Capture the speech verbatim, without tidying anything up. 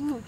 Ooh.